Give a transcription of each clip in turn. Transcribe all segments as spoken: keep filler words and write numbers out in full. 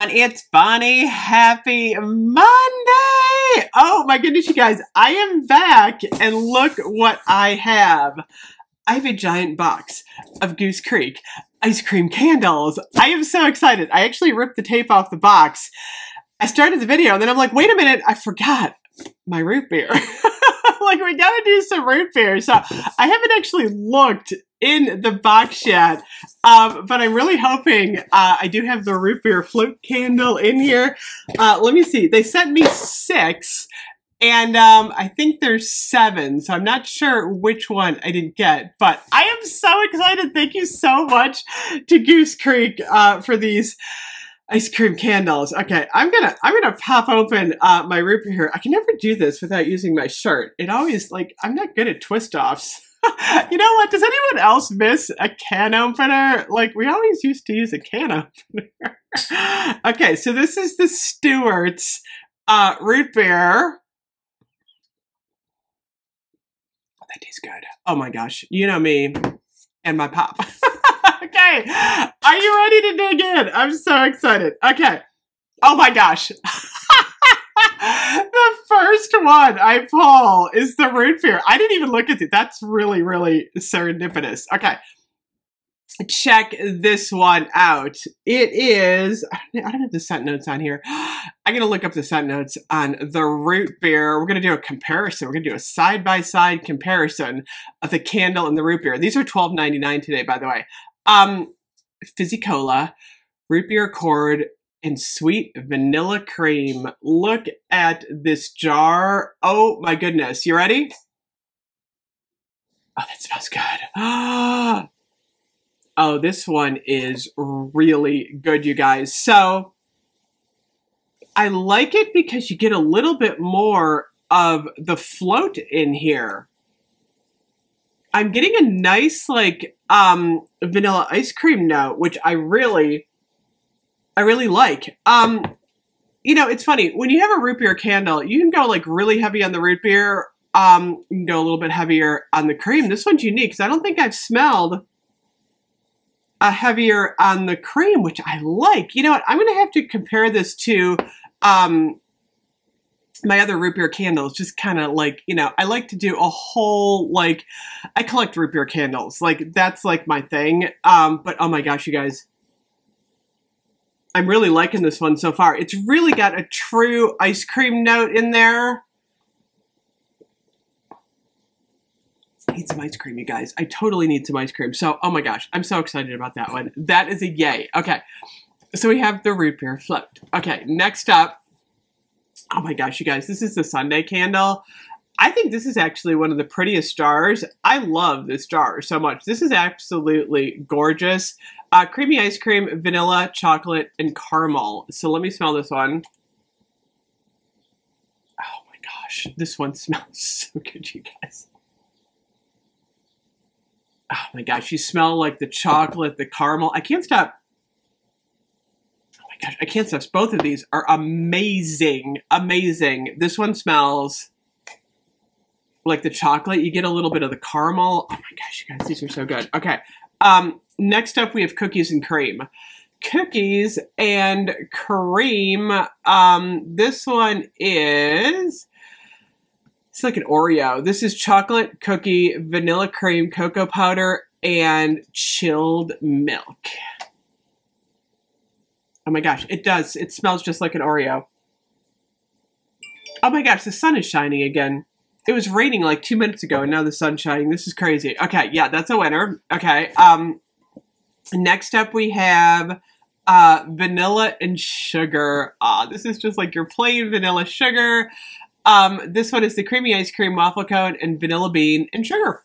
And it's Bonnie. Happy Monday! Oh my goodness, you guys, I am back and look what I have. I have a giant box of Goose Creek ice cream candles. I am so excited. I actually ripped the tape off the box. I started the video and then I'm like, wait a minute, I forgot my root beer. Like, we gotta do some root beer. So I haven't actually looked in the box yet, um, but I'm really hoping, uh, I do have the root beer float candle in here. Uh, let me see, they sent me six, and um, I think there's seven, so I'm not sure which one I didn't get, but I am so excited. Thank you so much to Goose Creek uh, for these ice cream candles. Okay, I'm gonna I'm gonna pop open uh, my root beer here. I can never do this without using my shirt. It always, like, I'm not good at twist offs. You know what? Does anyone else miss a can opener? Like, we always used to use a can opener. Okay, so this is the Stewart's uh, root beer. Oh, that tastes good. Oh my gosh. You know me and my pop. Okay. Are you ready to dig in? I'm so excited. Okay. Oh my gosh. The first one I pull is the root beer. I didn't even look at it. That's really, really serendipitous. Okay. Check this one out. It is, I don't have the scent notes on here. I'm going to look up the scent notes on the root beer. We're going to do a comparison. We're going to do a side-by-side comparison of the candle and the root beer. These are twelve ninety-nine today, by the way. Um, fizzy cola, root beer accord, and sweet vanilla cream. Look at this jar. Oh my goodness. You ready? Oh, that smells good. Oh, this one is really good, you guys. So I like it because you get a little bit more of the float in here. I'm getting a nice, like, um, vanilla ice cream note, which I really... I really like. Um, you know, it's funny. When you have a root beer candle, you can go, like, really heavy on the root beer. Um, you can go a little bit heavier on the cream. This one's unique because I don't think I've smelled a heavier on the cream, which I like. You know what? I'm going to have to compare this to um, my other root beer candles. Just kind of like, you know, I like to do a whole, like, I collect root beer candles. Like, that's, like, my thing. Um, but, oh, my gosh, you guys. I'm really liking this one so far. It's really got a true ice cream note in there. I need some ice cream, you guys. I totally need some ice cream. So, oh my gosh, I'm so excited about that one. That is a yay. Okay, so we have the root beer float. Okay, next up. Oh my gosh, you guys, this is the Sunday candle. I think this is actually one of the prettiest jars. I love this jar so much. This is absolutely gorgeous. Uh, creamy ice cream, vanilla, chocolate, and caramel. So let me smell this one. Oh my gosh, this one smells so good, you guys. Oh my gosh, you smell, like, the chocolate, the caramel. I can't stop. Oh my gosh, I can't stop. Both of these are amazing, amazing. This one smells... like the chocolate, you get a little bit of the caramel. Oh my gosh, you guys, these are so good. Okay, um, next up we have cookies and cream. Cookies and cream. Um, this one is, it's like an Oreo. This is chocolate, cookie, vanilla cream, cocoa powder, and chilled milk. Oh my gosh, it does. It smells just like an Oreo. Oh my gosh, the sun is shining again. It was raining like two minutes ago, and now the sun's shining. This is crazy. Okay, yeah, that's a winner. Okay, um, next up we have uh, vanilla and sugar. Ah, this is just like your plain vanilla sugar. Um, this one is the creamy ice cream, waffle cone, and vanilla bean and sugar.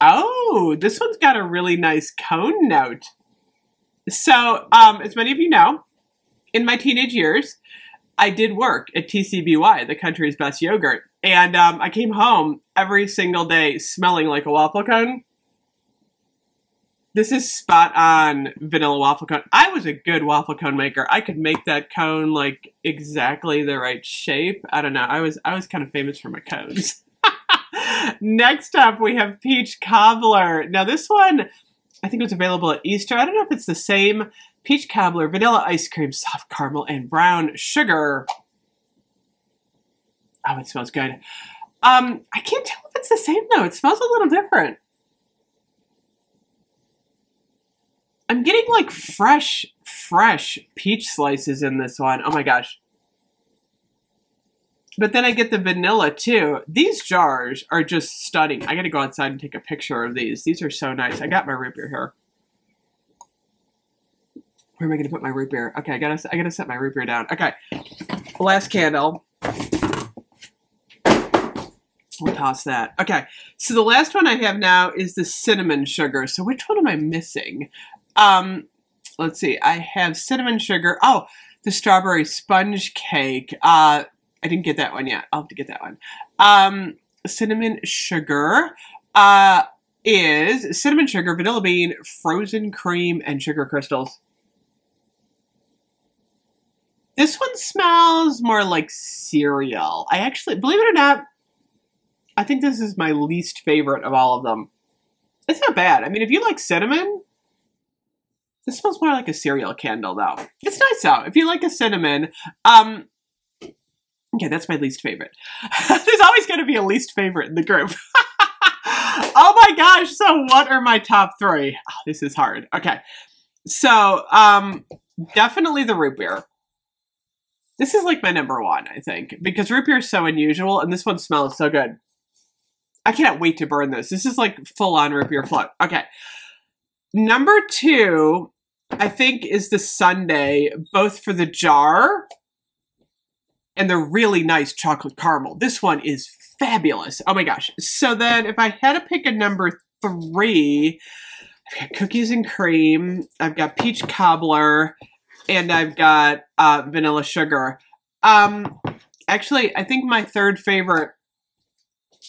Oh, this one's got a really nice cone note. So, um, as many of you know, in my teenage years, I did work at T C B Y, the country's best yogurt, and um, I came home every single day smelling like a waffle cone. This is spot on vanilla waffle cone. I was a good waffle cone maker. I could make that cone, like, exactly the right shape. I don't know. I was I was kind of famous for my cones. Next up, we have peach cobbler. Now this one, I think it was available at Easter. I don't know if it's the same. Peach cobbler, vanilla ice cream, soft caramel, and brown sugar. Oh, it smells good. Um, I can't tell if it's the same though. It smells a little different. I'm getting like fresh, fresh peach slices in this one. Oh my gosh. But then I get the vanilla too. These jars are just stunning. I gotta go outside and take a picture of these. These are so nice. I got my root beer here. Where am I gonna put my root beer? Okay, I gotta I gotta set my root beer down. Okay, last candle. We'll toss that. Okay, so the last one I have now is the cinnamon sugar. So which one am I missing? Um, let's see. I have cinnamon sugar. Oh, the strawberry sponge cake. Uh, I didn't get that one yet. I'll have to get that one. Um, cinnamon sugar uh, is cinnamon sugar, vanilla bean, frozen cream, and sugar crystals. This one smells more like cereal. I actually, believe it or not, I think this is my least favorite of all of them. It's not bad. I mean, if you like cinnamon, this smells more like a cereal candle, though. It's nice, though. If you like a cinnamon, um... okay, that's my least favorite. There's always going to be a least favorite in the group. Oh my gosh, so what are my top three? Oh, this is hard. Okay, so um, definitely the root beer. This is like my number one, I think, because root beer is so unusual, and this one smells so good. I cannot wait to burn this. This is like full-on root beer float. Okay, number two, I think, is the sundae, both for the jar and the really nice chocolate caramel. This one is fabulous. Oh my gosh. So then if I had to pick a number three, I've got cookies and cream, I've got peach cobbler, and I've got uh, vanilla sugar. Um, actually, I think my third favorite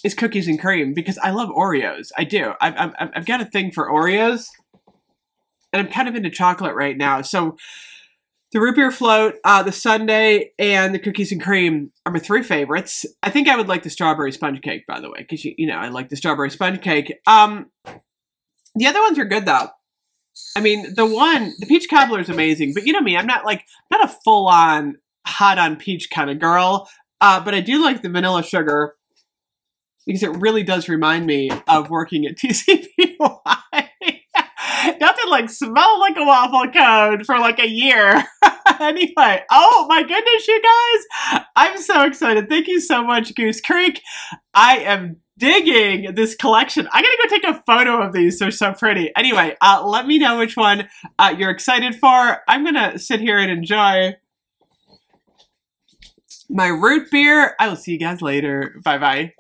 is cookies and cream because I love Oreos. I do. I've, I've, I've got a thing for Oreos, and I'm kind of into chocolate right now. So the root beer float, uh, the sundae, and the cookies and cream are my three favorites. I think I would like the strawberry sponge cake, by the way, because, you, you know, I like the strawberry sponge cake. Um, the other ones are good, though. I mean, the one, the peach cobbler is amazing, but you know me, I'm not like, I'm not a full-on hot on peach kind of girl, uh, but I do like the vanilla sugar because it really does remind me of working at T C B Y. Nothing like smell like a waffle cone for like a year. Anyway, oh my goodness, you guys. I'm so excited. Thank you so much, Goose Creek. I am digging this collection. I gotta go take a photo of these. They're so pretty. Anyway, uh, let me know which one uh, you're excited for. I'm gonna sit here and enjoy my root beer. I will see you guys later. Bye-bye.